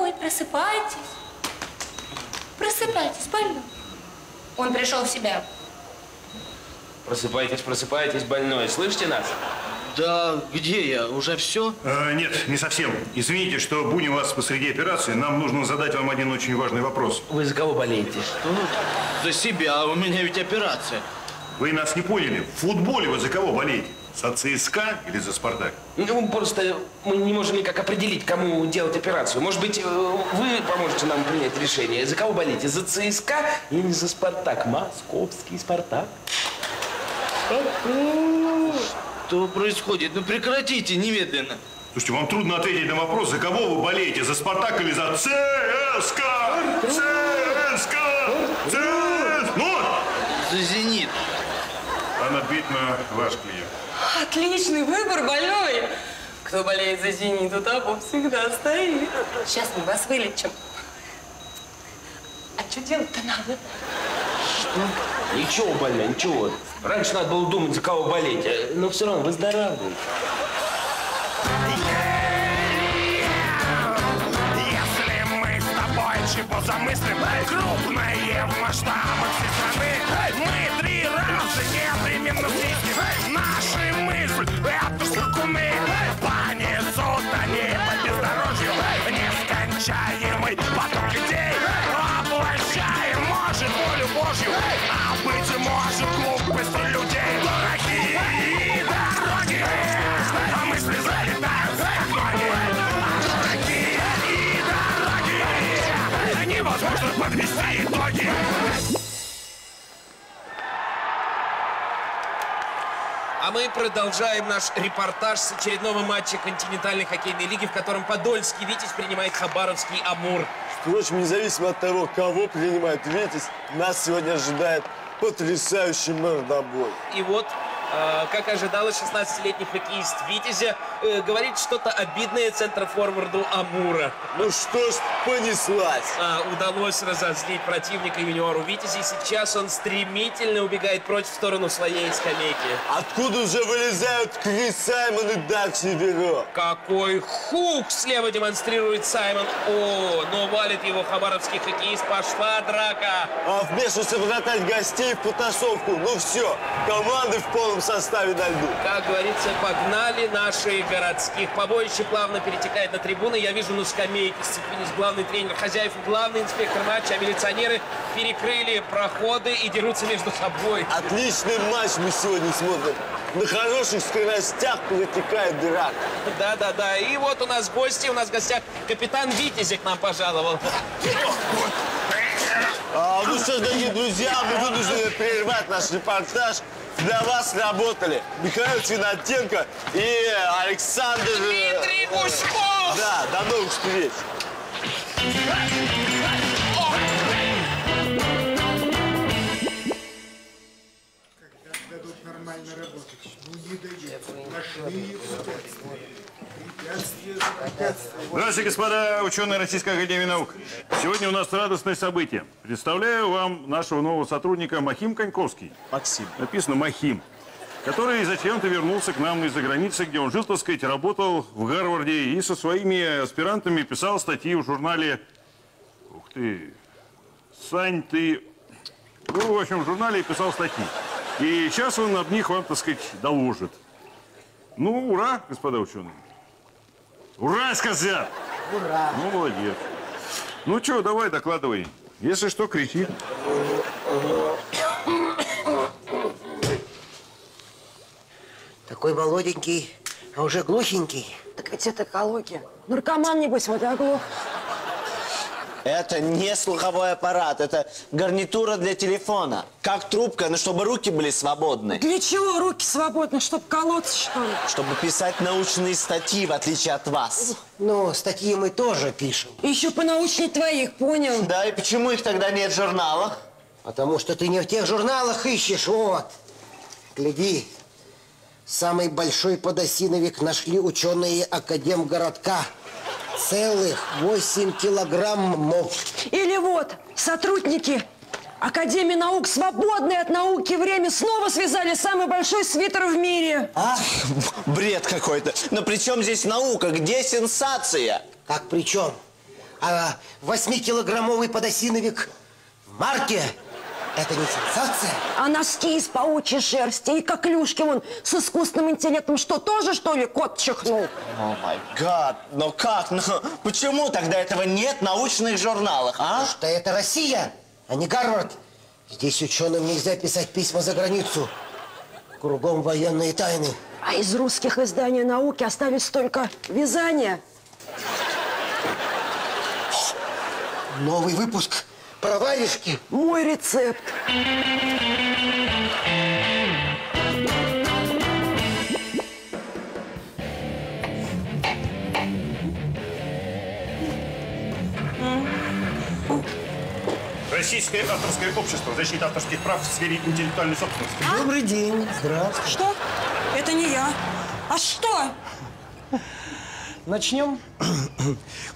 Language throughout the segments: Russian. домой, просыпайтесь. Просыпайтесь, больной. Он пришел в себя. Просыпайтесь, просыпайтесь, больной. Слышите нас? Да где я? Уже все? Нет, не совсем. Извините, что будем вас посреди операции. Нам нужно задать вам один очень важный вопрос. Вы за кого болеете? Что? За себя. У меня ведь операция. Вы нас не поняли. В футболе вы за кого болеете? За ЦСКА или за Спартак? Ну, просто мы не можем никак определить, кому делать операцию. Может быть, вы поможете нам принять решение. За кого болеете? За ЦСКА или за Спартак? Московский Спартак. Что происходит? Ну прекратите немедленно. Слушайте, вам трудно ответить на вопрос, за кого вы болеете? За Спартак или за ЦСКА? ЦСКА! ЦСКА! Ну! За Зенит. Она битна ваш клиент. Отличный выбор, больной. Кто болеет за Зенит, у того всегда стоит. Сейчас мы вас вылечим. А что делать-то надо? Что? Ничего, больной, ничего. Раньше надо было думать, за кого болеть, но все равно выздоравливает. Если мы с тобой чего замыслим, крупные в масштабах всей страны, мы три раза непременно встретим. Наши мысли, эту скакуны, понесут они по бездорожью нескончаемый поток людей. Воплощаем, может, волю Божью, а быть может, глупость людей. Дорогие дороги, а мысли залетают за окони. Дорогие дороги, невозможно подвести итоги. А мы продолжаем наш репортаж с очередного матча континентальной хоккейной лиги, в котором Подольский Витязь принимает Хабаровский Амур. Впрочем, независимо от того, кого принимает Витязь, нас сегодня ожидает потрясающий мордобой. И вот, как ожидалось, 16-летний хоккеист Витязя говорит что-то обидное центрофорварду Амура. Ну что ж, понеслась. Удалось разозлить противника юниору Витязя, и сейчас он стремительно убегает прочь в сторону своей скамейки. Откуда же вылезают Крис Саймон и Дарси? Какой хук слева демонстрирует Саймон. О, но валит его хабаровский хоккеист. Пошла драка. А вмешивался вратарь гостей в потасовку. Ну все, команды в полном составе на льду. Как говорится, погнали наши городских. Побоище плавно перетекает на трибуны. Я вижу на скамейке сцепились главный тренер хозяев, главный инспектор матча, а милиционеры перекрыли проходы и дерутся между собой. Отличный матч мы сегодня смотрим. На хороших скоростях перетекает драка. Да-да-да. И вот у нас гости, у нас в гостях капитан Витязя к нам пожаловал. Ну что ж, дорогие друзья, мы вынуждены прервать наш репортаж. Для вас работали Михаил Циндатенко и Александр... Дмитрий Бусков! Да, до новых встреч! Когда дадут нормально работать, ну не дают. Нашли Здравствуйте, господа ученые Российской Академии Наук. Сегодня у нас радостное событие. Представляю вам нашего нового сотрудника Махим Коньковский. Максим. Написано Махим. Который зачем-то вернулся к нам из-за границы, где он жил, так сказать, работал в Гарварде и со своими аспирантами писал статьи в журнале... Ух ты... Сань, ты... Ну, в общем, в журнале писал статьи. И сейчас он об них вам, так сказать, доложит. Ну, ура, господа ученые. Ура, сказал! Ура! Ну, молодец. Ну, что, давай, докладывай. Если что, кричи. Такой молоденький, а уже глухенький. Так ведь это колоки. Наркоман, небось, вот оглох. Это не слуховой аппарат, это гарнитура для телефона. Как трубка, но чтобы руки были свободны. Для чего руки свободны? Чтобы колоться, что ли? Чтобы писать научные статьи, в отличие от вас. Ну, статьи мы тоже пишем. Еще понаучнее твоих, понял? Да, и почему их тогда нет в журналах? Потому что ты не в тех журналах ищешь, вот. Гляди, самый большой подосиновик нашли ученые Академгородка. Целых 8 килограммов. Или вот, сотрудники Академии наук, свободные от науки время, снова связали самый большой свитер в мире. А? Бред какой-то. Но при чем здесь наука? Где сенсация? Как при чем? А 8-килограммовый подосиновик в марке – это не сенсация? А носки из паучьей шерсти и коклюшки вон с искусственным интеллектом что, тоже, что ли, кот чихнул? О май гад, но как? Ну, почему тогда этого нет в научных журналах, а? Потому что это Россия, а не Гарвард. Здесь ученым нельзя писать письма за границу. Кругом военные тайны. А из русских изданий науки остались только вязания. Новый выпуск про варежки. Мой рецепт. Российское авторское общество. Защита авторских прав в сфере интеллектуальной собственности. А? Добрый день. Здравствуйте. Что? Это не я. А что? Начнем.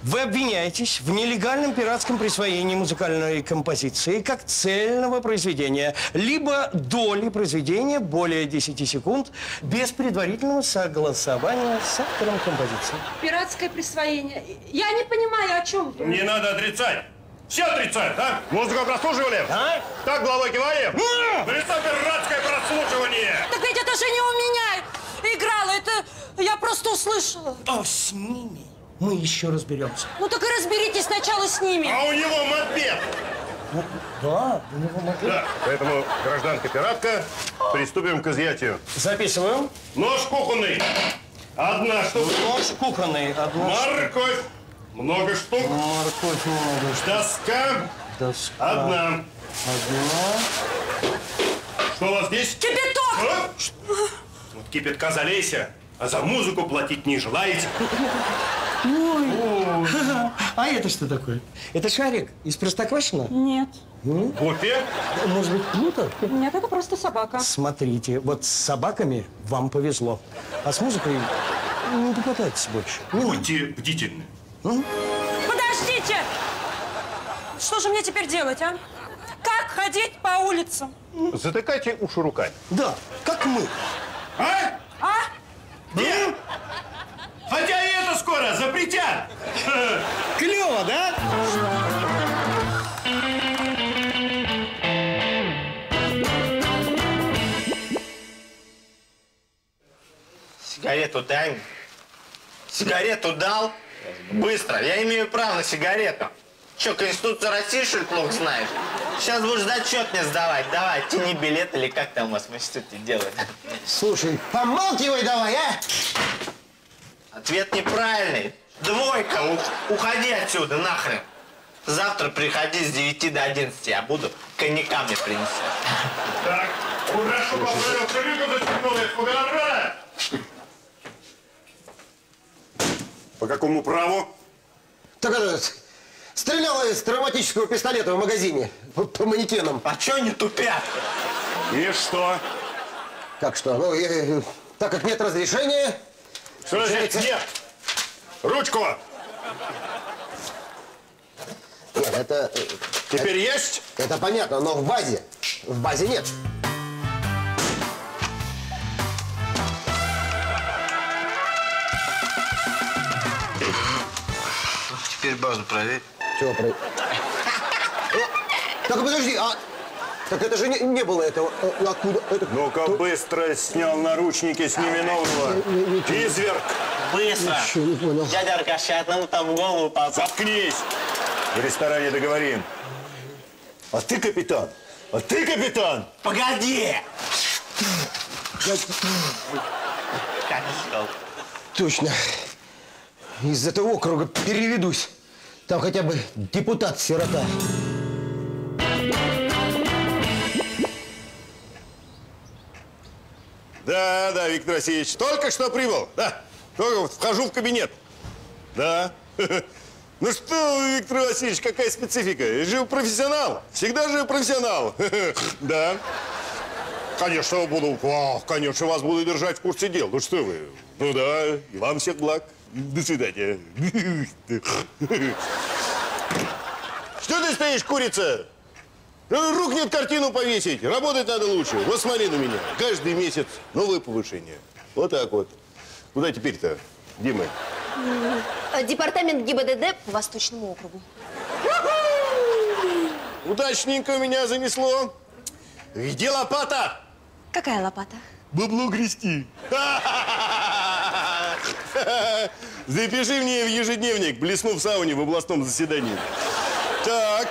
Вы обвиняетесь в нелегальном пиратском присвоении музыкальной композиции как цельного произведения, либо доли произведения более 10 секунд без предварительного согласования с автором композиции. Пиратское присвоение. Я не понимаю, о чем вы. Не надо отрицать. Все отрицают, а? Музыку прослушивали? А? Так головой киваем? Лицо пиратское прослушивание! Так ведь это же не у меня играло, это я просто услышала. А с ними мы еще разберемся. Ну так и разберитесь сначала с ними. А у него мопед! Ну, да, у него мопед. Да, поэтому, гражданка-пиратка, приступим к изъятию. Записываем. Нож кухонный. Одна штука. Нож кухонный. Одна морковь. Много штук. Морковь много штук. Доска. Доска. Одна. Одна. Что у вас здесь? Кипяток! Вот кипятка залейся, а за музыку платить не желаете. Ой. А это что такое? Это шарик из Простоквашино? Нет. Кофе? Может быть, плута? Нет, это просто собака. Смотрите, вот с собаками вам повезло, а с музыкой не докатайтесь больше. Будьте бдительны. Подождите! Что же мне теперь делать, а? Как ходить по улицам? Затыкайте уши руками. Да, как мы. А? А? Нет! Хотя и это скоро запретят! Клево, да? Сигарету дай. Сигарету дал. Быстро. Я имею право на сигарету. Че, Конституцию России, что ли, плохо знаешь? Сейчас будешь зачет мне сдавать. Давай, тяни билет или как там у вас в институте делают. Слушай, помалкивай давай, а! Ответ неправильный. Двойка. Уходи отсюда, нахрен. Завтра приходи с 9 до 11, а буду коньяка мне принесешь. Так, хорошо, поправил крыльку, застегнул, я хугара! По какому праву? Так это... Стреляла из травматического пистолета в магазине. По манекенам. А чё они тупят? И что? Как что? Ну, так как нет разрешения... Что получается... значит нет? Ручку! Нет, это... Теперь это, есть? Это понятно, но в базе. В базе нет. Теперь базу проверь. Чего проверь? Так подожди, а... Так это же не было этого. Откуда? Ну-ка, быстро снял наручники, сними нового. Изверг! Быстро! Дядя Аркаша, одному там в голову попал. Заткнись! В ресторане договорим. А ты капитан! А ты капитан! Погоди! Точно. Из этого округа переведусь. Там хотя бы депутат-сирота. Да, да, Виктор Васильевич, только что прибыл. Да, только вот вхожу в кабинет. Да. Ну что, Виктор Васильевич, какая специфика? Я же профессионал. Всегда же профессионал. Да. Конечно, буду, конечно, вас буду держать в курсе дел. Ну что вы, ну да, и вам всех благ. До свидания. Что ты стоишь, курица? Рухнет картину повесить. Работать надо лучше. Вот смотри на меня. Каждый месяц новое повышение. Вот так вот. Куда теперь-то, Дима? Департамент ГИБДД по Восточному округу. Удачненько меня занесло. Где лопата? Какая лопата? Бабло грести. Запиши мне в ежедневник, блесну в сауне в областном заседании. Так.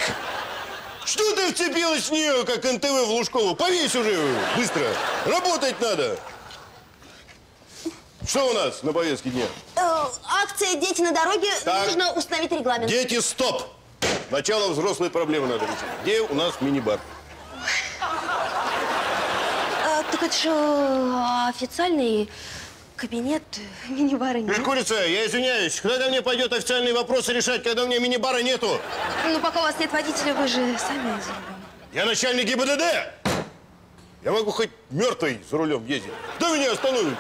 Что ты вцепилась в нее, как НТВ в Лужкову? Повесь уже ее, быстро. Работать надо. Что у нас на повестке дня? Акция «Дети на дороге». Так. Нужно установить регламент. Дети, стоп! Начало взрослой проблемы надо решить. Где у нас мини-бар? Так это же официальный кабинет, мини-бара нет. Курица, я извиняюсь. Когда мне пойдет официальные вопросы решать, когда у меня мини-бара нету? Ну, пока у вас нет водителя, вы же сами за рулем. Я начальник ГИБДД! Я могу хоть мертвый за рулем ездить. Кто меня остановит?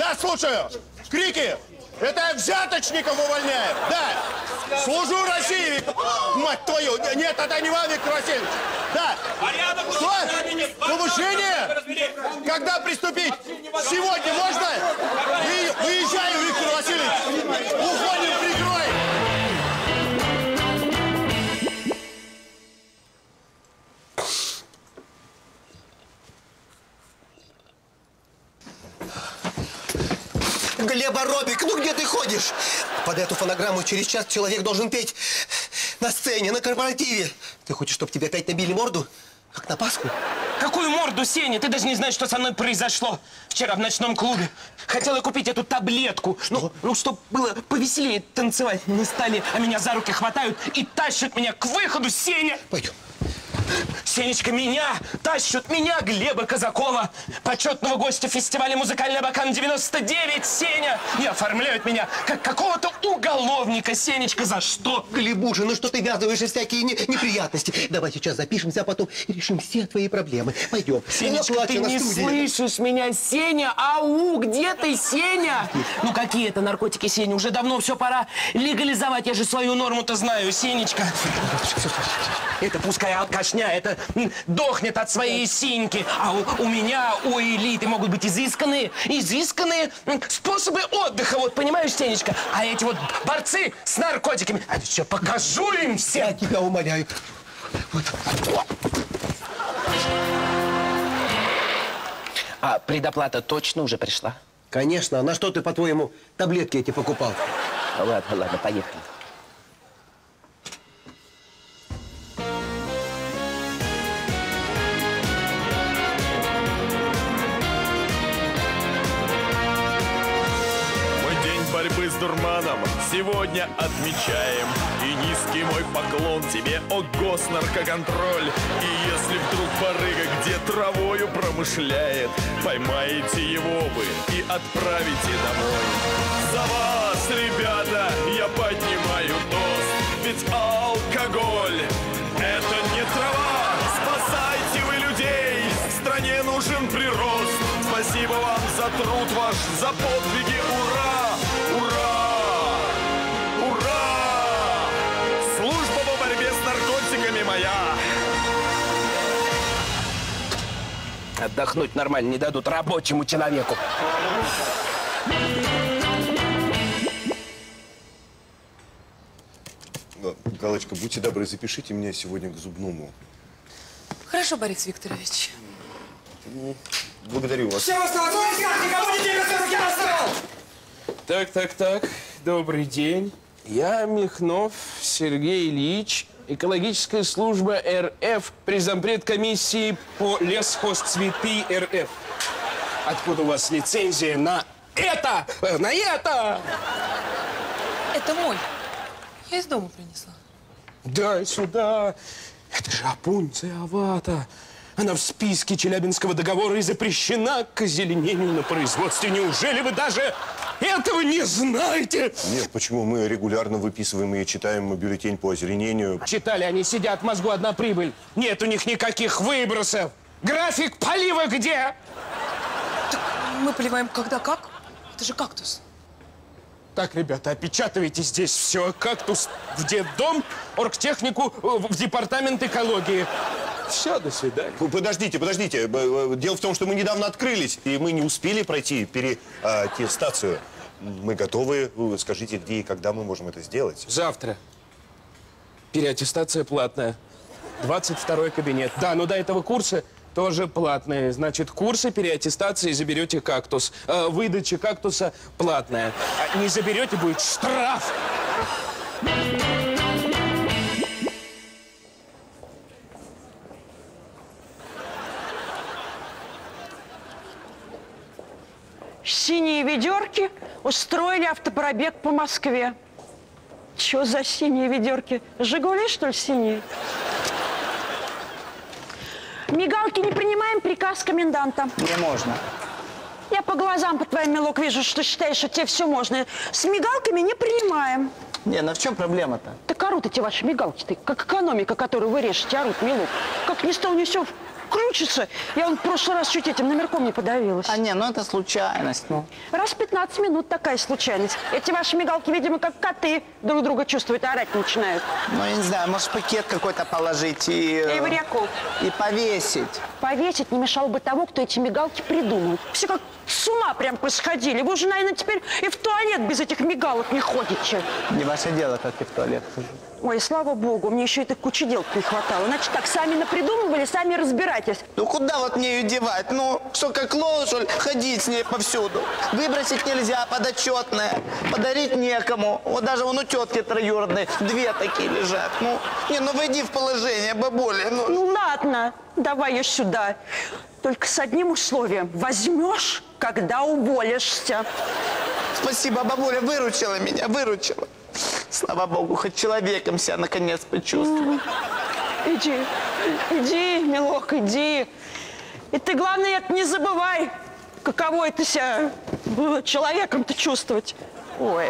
Да, слушаю. Крики. Это взяточников увольняет. Да. Служу России. Мать твою. Нет, это не вам, Виктор Васильевич. Да. Что? Повышение? Когда приступить? Сегодня можно? Выезжаю, Виктор Васильевич. Уходим, прикрой. Глеба, Робик, ну где ты ходишь? Под эту фонограмму через час человек должен петь на сцене, на корпоративе. Ты хочешь, чтобы тебе опять набили морду? Как на Пасху? Какую морду, Сеня? Ты даже не знаешь, что со мной произошло вчера в ночном клубе. Хотела купить эту таблетку. Что? Ну, чтобы было повеселее танцевать на столе. А меня за руки хватают и тащат меня к выходу, Сеня. Пойдем. Сенечка, меня тащут, меня, Глеба Казакова, почетного гостя фестиваля «Музыкальный Абакан-99», Сеня, и оформляют меня как какого-то уголовника, Сенечка, за что? Глебуша, ну что ты ввязываешься в всякие неприятности? Давай сейчас запишемся, а потом решим все твои проблемы. Пойдем. Сенечка, ты не слышишь меня, Сеня? Ау, где ты, Сеня? Ну какие это наркотики, Сеня? Уже давно все пора легализовать, я же свою норму-то знаю, Сенечка. Это пускай алкашня, это дохнет от своей синьки. А у меня, у элиты могут быть изысканные способы отдыха. Вот, понимаешь, Сенечка? А эти вот борцы с наркотиками, а еще покажу им всем. Я тебя умоляю. Вот. А предоплата точно уже пришла? Конечно. А на что ты, по-твоему, таблетки эти покупал? Ладно, ладно, поехали. Борьбы с дурманом сегодня отмечаем. И низкий мой поклон тебе, о госнаркоконтроль. И если вдруг барыга где травою промышляет, поймаете его вы и отправите домой. За вас, ребята, я поднимаю тост, ведь алкоголь это не трава. Спасайте вы людей, стране нужен прирост. Спасибо вам за труд ваш, за подвиги, ура! Ура! Ура! Служба по борьбе с наркотиками моя! Отдохнуть нормально не дадут рабочему человеку. Галочка, будьте добры, запишите меня сегодня к зубному. Хорошо, Борис Викторович. Благодарю вас. Все, встал! Никому не делай, которых я оставил! Так, добрый день. Я Михнов Сергей Ильич, экологическая служба РФ, презампред комиссии по лесхозцветы РФ. Откуда у вас лицензия на это? На это! Это мой. Я из дома принесла. Дай сюда. Это же Апунций Авата. Она в списке Челябинского договора и запрещена к озеленению на производстве. Неужели вы даже этого не знаете? Нет, почему? Мы регулярно выписываем и читаем бюллетень по озеленению. Читали, они сидят, мозгу одна прибыль. Нет у них никаких выбросов. График полива где? Так мы поливаем когда как? Это же кактус. Так, ребята, опечатывайте здесь все. Кактус в детдом, оргтехнику в департамент экологии. Все, до свидания. Подождите, подождите. Дело в том, что мы недавно открылись, и мы не успели пройти переаттестацию. Мы готовы. Скажите, где и когда мы можем это сделать? Завтра. Переаттестация платная. 22-й кабинет. Да, но до этого курса тоже платные. Значит, курсы переаттестации заберете кактус. Выдача кактуса платная. А не заберете, будет штраф. Синие ведерки устроили автопробег по Москве. Чё за синие ведерки? Жигули, что ли, синие? Мигалки не принимаем, приказ коменданта. Не можно. Я по глазам по твоим, милок, вижу, что считаешь, что тебе все можно. С мигалками не принимаем. Не, ну в чем проблема-то? Так орут эти ваши мигалки-то, как экономика, которую вы режете, орут, милок. Как ни стол, ни сёв крутится. Я вон в прошлый раз чуть этим номерком не подавилась. А не, ну это случайность, ну. Раз в 15 минут такая случайность. Эти ваши мигалки, видимо, как коты друг друга чувствуют, орать начинают. Ну, я не знаю, может, пакет какой-то положить и... И варяков. И повесить. Повесить не мешало бы того, кто эти мигалки придумал. Все как с ума прям посходили. Вы уже, наверное, теперь и в туалет без этих мигалок не ходите. Не ваше дело, как и в туалет. Ой, слава богу, мне еще этой кучи дел-то не хватало. Значит, так, сами напридумывали, сами разбирайтесь. Ну, куда вот мне ее девать? Ну, что, как лошадь, ходить с ней повсюду. Выбросить нельзя, подотчетная. Подарить некому. Вот даже вон у тетки троюродной две такие лежат. Ну, не, ну, войди в положение, бабуля. Ну, ну ладно, давай ее сюда. Только с одним условием. Возьмешь, когда уволишься. Спасибо, бабуля, выручила меня, выручила. Слава богу, хоть человеком себя наконец почувствовал. Иди, иди, милок, иди. И ты, главное, это не забывай, каково это себя было человеком-то чувствовать. Ой.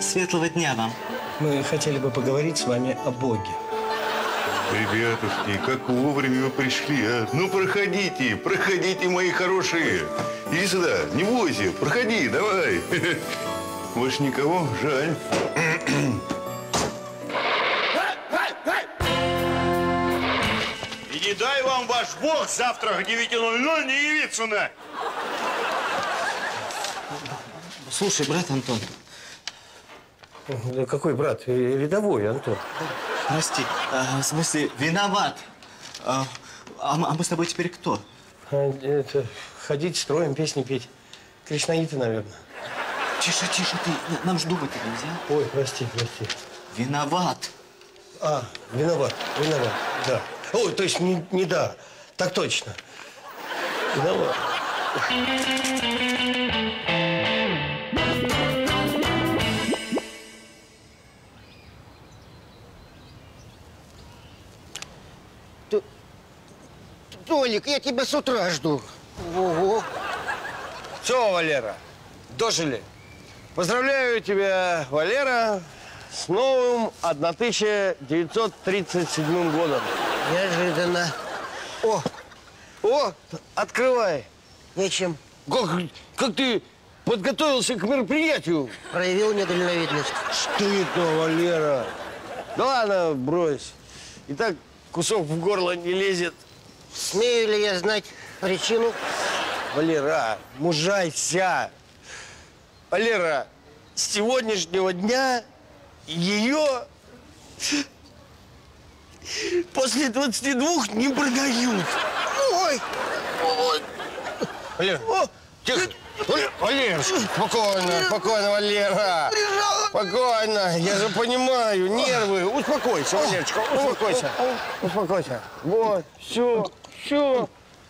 Светлого дня вам. Мы хотели бы поговорить с вами о Боге. Ребятушки, как вовремя вы пришли, а? Ну, проходите, проходите, мои хорошие. Иди сюда, не бойся, проходи, давай. Больше никого? Жаль. И не дай вам ваш Бог завтра к 9:00 не явиться на. Слушай, брат Антон. Да какой брат? Рядовой, Антон. Прости, в смысле, виноват. А мы с тобой теперь кто? Это, ходить, строим, песни петь. Кришнаиты, наверное. Тише, тише ты. Нам же думать нельзя. Ой, прости, прости. Виноват. А, виноват, виноват, да. Ой, то есть не да, так точно. Виноват. Толик, я тебя с утра жду. Ого. Все, Валера, дожили. Поздравляю тебя, Валера, с новым 1937 годом. Неожиданно. О, о, открывай. Нечем. Как ты подготовился к мероприятию? Проявил недальновидность. Что это, Валера? Да ладно, брось. И так кусок в горло не лезет. Смею ли я знать причину? Валера, мужайся! Валера, с сегодняшнего дня ее после 22 не продают. Ой! Ой. Валер, тихо! Валер, спокойно, спокойно, Валера! Спокойно, я же понимаю, нервы. Успокойся, Валерочка, успокойся. Успокойся. Вот, все. Все,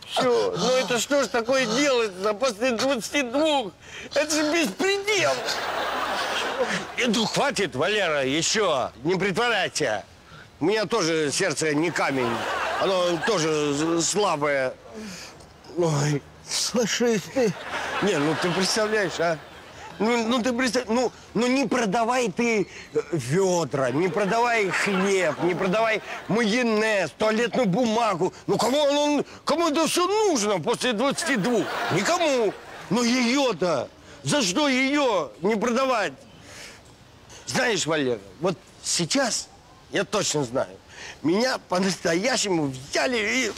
все. Ну это что ж такое делается после 22? Это же беспредел. Иду, хватит, Валера, еще. Не притворяйся. У меня тоже сердце не камень. Оно тоже слабое. Ой, слышишь ты. Не, ну ты представляешь, а? Ну ты представляешь, ну не продавай ты ведра, не продавай хлеб, не продавай майонез, туалетную бумагу. Ну кому это все нужно после 22? Никому. Но ее-то, за что ее не продавать? Знаешь, Валера, вот сейчас, я точно знаю, меня по-настоящему взяли и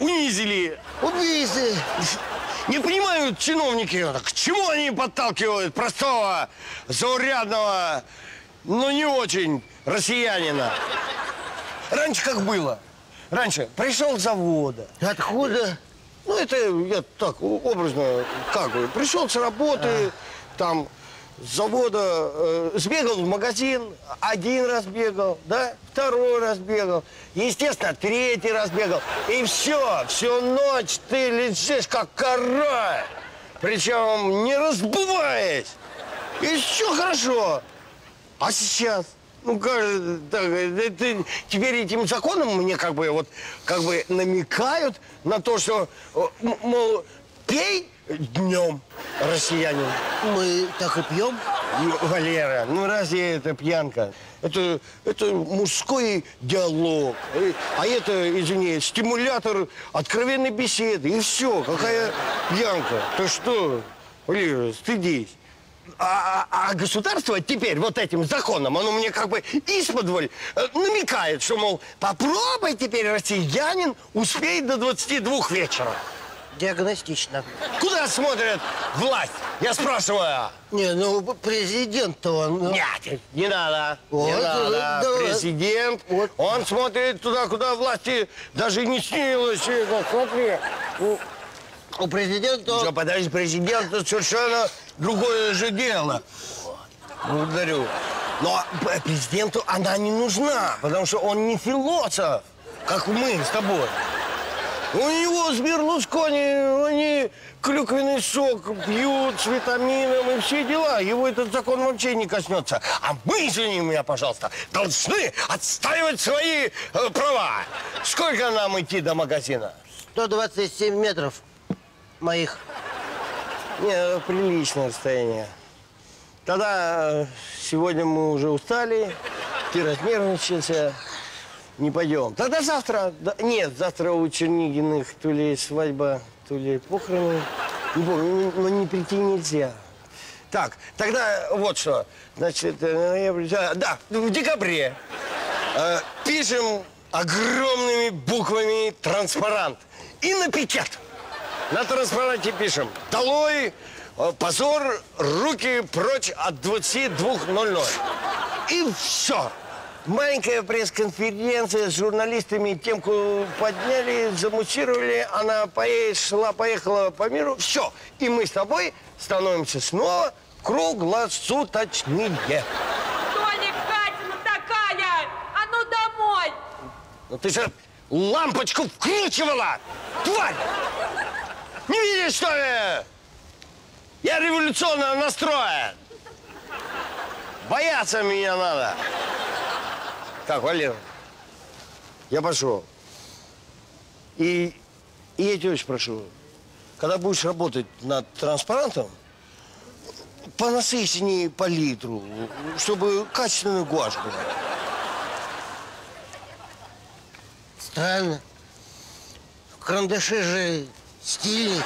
унизили. Унизили. Не понимают чиновники, к чему они подталкивают простого, заурядного, но не очень россиянина. Раньше как было? Раньше пришел с завода. Откуда? Ну, это я так образно, как бы, пришел с работы, там, с завода, сбегал в магазин, один раз бегал, да, второй раз бегал, естественно, третий раз бегал. И все, всю ночь ты лежишь, как карась, причем не разбываясь. И все хорошо. А сейчас? Ну, теперь этим законом мне как бы намекают на то, что, мол, пей днем, россиянин. Мы так и пьем? Валера, ну разве это пьянка? Это мужской диалог. А это, извини, стимулятор откровенной беседы. И все, какая пьянка. Ты что, Валера, стыдись. А государство теперь вот этим законом, оно мне как бы исподволь намекает, что, мол, попробуй теперь, россиянин, успеть до 22 вечера. Диагностично. Куда смотрят власть? Я спрашиваю. Не, ну президент-то он... Нет, не надо. Вот, не надо. Да, президент, вот. Он смотрит туда, куда власти даже не снилось. Смотри. У президента... Что, подожди, президент, это совершенно другое же дело. Благодарю. Но президенту она не нужна, потому что он не философ, как мы с тобой. У него с Берлускони, они клюквенный сок пьют с витамином и все дела. Его этот закон вообще не коснется. А мы, извини меня, пожалуйста, должны отстаивать свои права. Сколько нам идти до магазина? 127 метров моих. Не, приличное расстояние. Тогда сегодня мы уже устали, ты разнервничался. Не пойдем. Тогда завтра... Да, нет, завтра у Чернигиных то ли свадьба, то ли похороны. Не помню, но не прийти нельзя. Так, тогда вот что. Значит, да, в декабре пишем огромными буквами транспарант. И на пикет. На транспаранте пишем. Долой, позор, руки прочь от 22:00. И все. Маленькая пресс-конференция с журналистами, темку подняли, замуссировали, она шла, поехала по миру. Все, и мы с тобой становимся снова круглосуточнее. Тоник, Катина такая, а ну домой! Ну ты же лампочку вкручивала, тварь! Не видишь, что ли? Я революционного настроя. Бояться меня надо. Так, Валера, я пошел. И я тебя очень прошу, когда будешь работать над транспарантом, понасыщеннее по литру, чтобы качественную гуашь была. Странно. Карандаши же стильные.